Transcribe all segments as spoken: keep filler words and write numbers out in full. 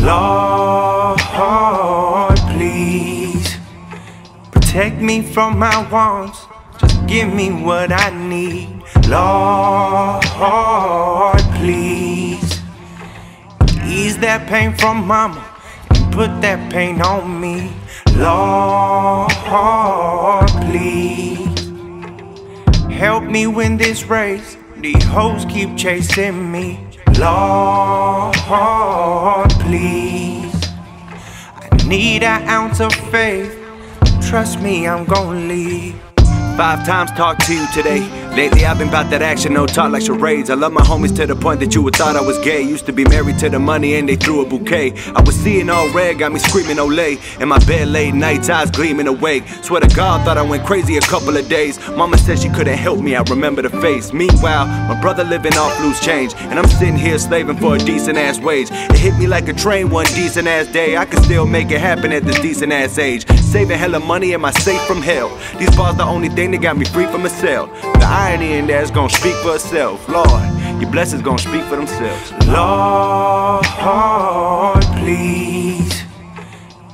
Lord, please protect me from my wants. Just give me what I need. Lord, please ease that pain from mama and put that pain on me. Lord, please help me win this race. These hoes keep chasing me. Lord, please, I need an ounce of faith. Trust me, I'm gon' leave. Five times talked to you today. Lately I've been about that action, no talk like charades. I love my homies to the point that you would thought I was gay. Used to be married to the money and they threw a bouquet. I was seeing all red, got me screaming Olay. In my bed late nights, eyes gleaming awake. Swear to God, thought I went crazy a couple of days. Mama said she couldn't help me, I remember the face. Meanwhile, my brother living off loose change, and I'm sitting here slaving for a decent ass wage. It hit me like a train one decent ass day. I could still make it happen at this decent ass age. Saving hella money, am I safe from hell? These bars the only thing they got me free from a cell. The irony in that's gonna speak for itself. Lord, your blessings gonna speak for themselves. Lord, please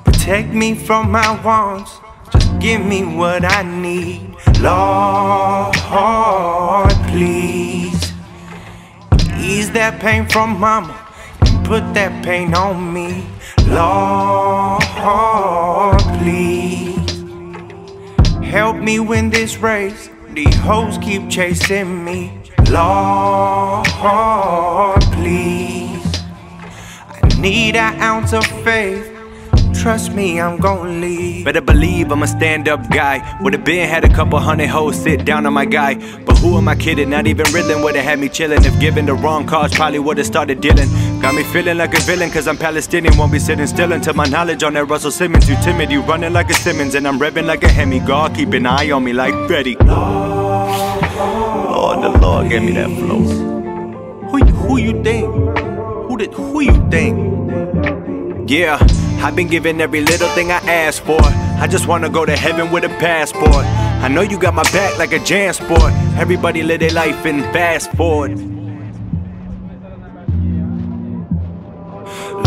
protect me from my wants. Just give me what I need. Lord, please ease that pain from mama and put that pain on me. Lord, please help me win this race. These hoes keep chasing me. Lord, please, I need an ounce of faith. Trust me, I'm gon' leave. Better believe I'm a stand-up guy. Would've been had a couple hundred hoes sit down on my guy. But who am I kidding? Not even riddling would've had me chillin'. If given the wrong cause, probably would've started dealing. Got me feeling like a villain, cause I'm Palestinian. Won't be sitting still until my knowledge on that Russell Simmons. You timid, you running like a Simmons, and I'm revving like a Hemi. God, keep an eye on me like Freddy. Lord, the Lord gave me that flow. Who, who you think? Who did? Who you think? Yeah. I've been given every little thing I asked for. I just wanna go to heaven with a passport. I know you got my back like a jam sport. Everybody live their life and fast forward.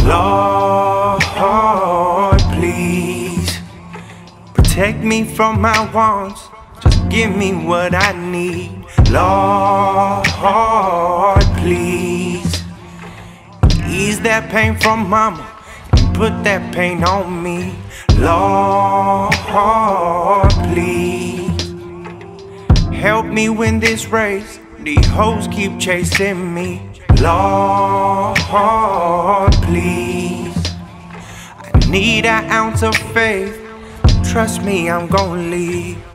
Lord, please protect me from my wants. Just give me what I need. Lord, please ease that pain from mama. Put that pain on me. Lord, please help me win this race. These hoes keep chasing me. Lord, please, I need an ounce of faith. Trust me, I'm gon' leave.